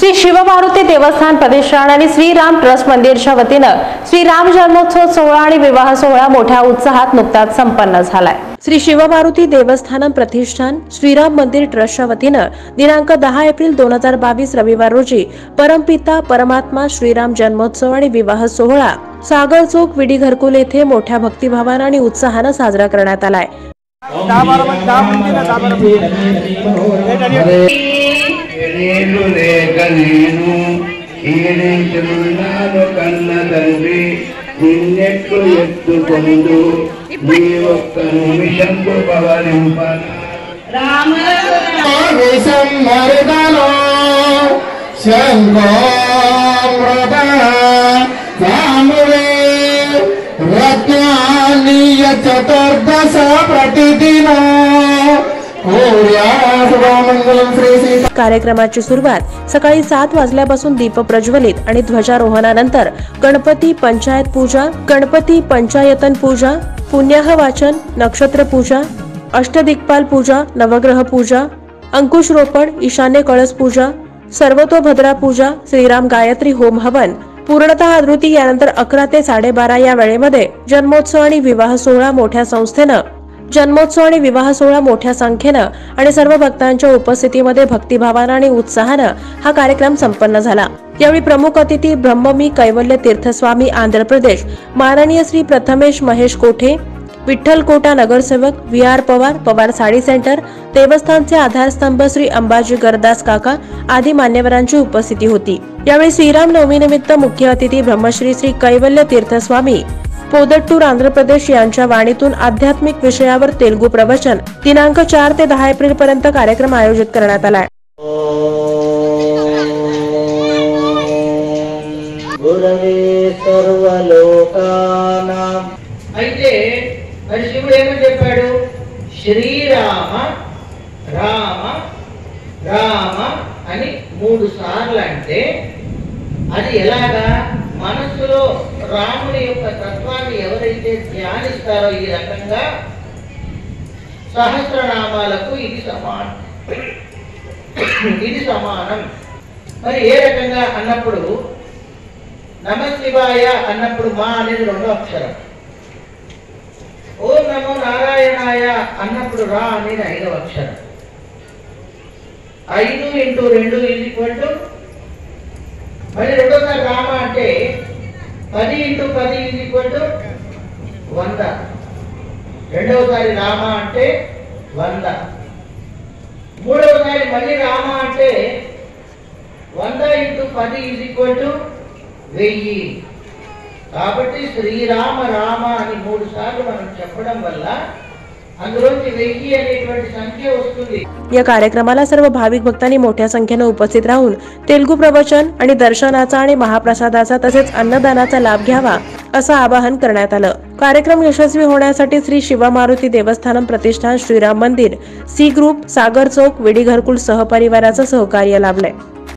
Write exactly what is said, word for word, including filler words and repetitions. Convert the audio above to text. श्री शिवमारुती देवस्थान प्रतिष्ठान आणि श्री राम ट्रस्ट मंदिरच्या वतीने श्री राम जन्मोत्सव सोहळा आणि विवाह सोहळा मोठ्या उत्साहात नुकताच संपन्न झाला। श्री शिवमारुती देवस्थान प्रतिष्ठान श्रीराम मंदिर ट्रस्टच्या वतीने दिनांक दहा एप्रिल दोन हजार बावीस रविवार रोजी परमपिता परमात्मा श्रीराम जन्मोत्सव आणि विवाह सोहळा सागर चौक विडी घरकुल येथे मोठ्या भक्तिभावाने आणि उत्साहाने साजरा करण्यात आलाय। चतुर्दश प्रतिदिन कार्यक्रमाची सुरुवात सकाळी सात वाजल्यापासून दीप प्रज्वलित आणि ध्वजारोहणानंतर गणपती पंचायत पूजा, गणपती पंचायतन पूजा, पुण्याह वाचन, नक्षत्र पूजा, अष्टदिक्पाल पूजा, नवग्रह पूजा, अंकुश रोपण, ईशान्य कळस पूजा, सर्वतोभद्रा पूजा, श्रीराम गायत्री होम हवन पूर्णतः आदृती। यानंतर अकरा ते साडेबारा या वेळेमध्ये जन्मोत्सव आणि विवाह सोहळा मोठ्या संस्थेनं जन्मोत्सव आणि विवाह सोहळा मोठ्या संख्येनं आणि सर्व भक्तांच्या उपस्थितीमध्ये भक्तिभावानं आणि उत्साहानं हा कार्यक्रम संपन्न झाला। यावेळी प्रमुख अतिथी ब्रह्मश्री श्री कैवल्य तीर्थस्वामी आंध्र प्रदेश, माननीय श्री प्रथमेश महेश कोठे, विठल कोटा नगरसेवक, V R Pawar, Pawar sari centre, देवस्थानचे आधारस्तंभ श्री अंबाजी गर्दास काका आदी मान्यवरांची उपस्थिती होती। यावेळी श्रीराम नवमी निमित्त मुख्य अतिथी ब्रह्मश्री श्री कैवल्य तीर्थस्वामी पोदट्टूर आंध्र प्रदेश यांच्या वाणीतून आध्यात्मिक विषयावर तेलुगू प्रवचन दिनांक चार ते दहा एप्रिल पर्यंत कार्यक्रम आयोजित करण्यात आला। श्रीराम राम राम అని మూడు సార్లు అంటే అది ఎలాగా మనసులో రాముని యొక్క తత్వాన్ని ఎవరైతే ధ్యానిస్తారో ఈ రకంగా సహస్రనామాలకు ఇది సమానం, ఇది సమానం। మరి ఏ రకంగా అన్నప్పుడు నమశివాయ అన్నప్పుడు మా అనేది రెండో అక్షరం, ఓం నమో నారాయణాయ అన్నప్పుడు రా అనేది ఐదవ అక్షరం। ఐదు ఇంటూ రెండు ఈజ్ ఈక్వల్ టు మరి రెండోసారి రామ అంటే పది ఇంటూ పది ఈజ్ ఈక్వల్ టు వంద, రెండవసారి రామ అంటే వంద, మూడవసారి మళ్ళీ రామ అంటే వంద ఇంటూ పది ఈజ్ ఈక్వల్ టు వెయ్యి। కాబట్టి శ్రీరామ రామ అని మూడు సార్లు మనం చెప్పడం వల్ల या कार्यक्रमाला सर्व भाविक भक्तांनी मोठ्या संख्येने उपस्थित राहून तेलुगू प्रवचन आणि दर्शनाचा आणि महाप्रसादाचा तसेच अन्नदानाचा लाभ घ्यावा असं आवाहन करण्यात आलं। कार्यक्रम यशस्वी होण्यासाठी श्री शिवमारुती देवस्थान प्रतिष्ठान श्रीराम मंदिर सी ग्रुप सागर चौक विडी घरकुल सहपरिवाराचं सहकार्य लाभलंय।